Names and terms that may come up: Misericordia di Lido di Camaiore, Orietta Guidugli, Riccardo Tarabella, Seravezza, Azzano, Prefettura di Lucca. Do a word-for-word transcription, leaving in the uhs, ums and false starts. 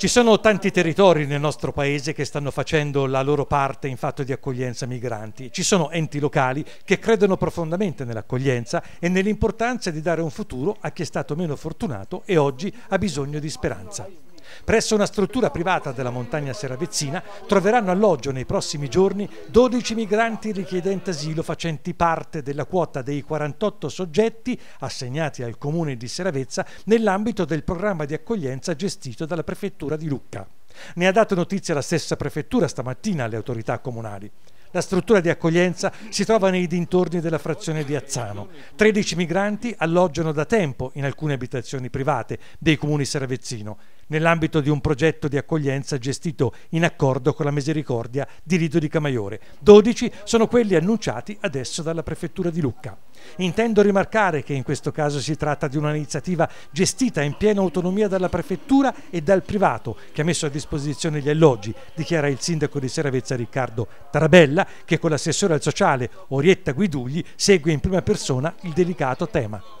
Ci sono tanti territori nel nostro paese che stanno facendo la loro parte in fatto di accoglienza migranti. Ci sono enti locali che credono profondamente nell'accoglienza e nell'importanza di dare un futuro a chi è stato meno fortunato e oggi ha bisogno di speranza. Presso una struttura privata della montagna seravezzina troveranno alloggio nei prossimi giorni dodici migranti richiedenti asilo facenti parte della quota dei quarantotto soggetti assegnati al comune di Seravezza nell'ambito del programma di accoglienza gestito dalla Prefettura di Lucca. Ne ha dato notizia la stessa Prefettura stamattina alle autorità comunali. La struttura di accoglienza si trova nei dintorni della frazione di Azzano. tredici migranti alloggiano da tempo in alcune abitazioni private dei comuni seravezzino, nell'ambito di un progetto di accoglienza gestito in accordo con la Misericordia di Lido di Camaiore. dodici sono quelli annunciati adesso dalla Prefettura di Lucca. Intendo rimarcare che in questo caso si tratta di un'iniziativa gestita in piena autonomia dalla Prefettura e dal privato che ha messo a disposizione gli alloggi, dichiara il sindaco di Seravezza Riccardo Tarabella, che con l'assessore al sociale Orietta Guidugli segue in prima persona il delicato tema.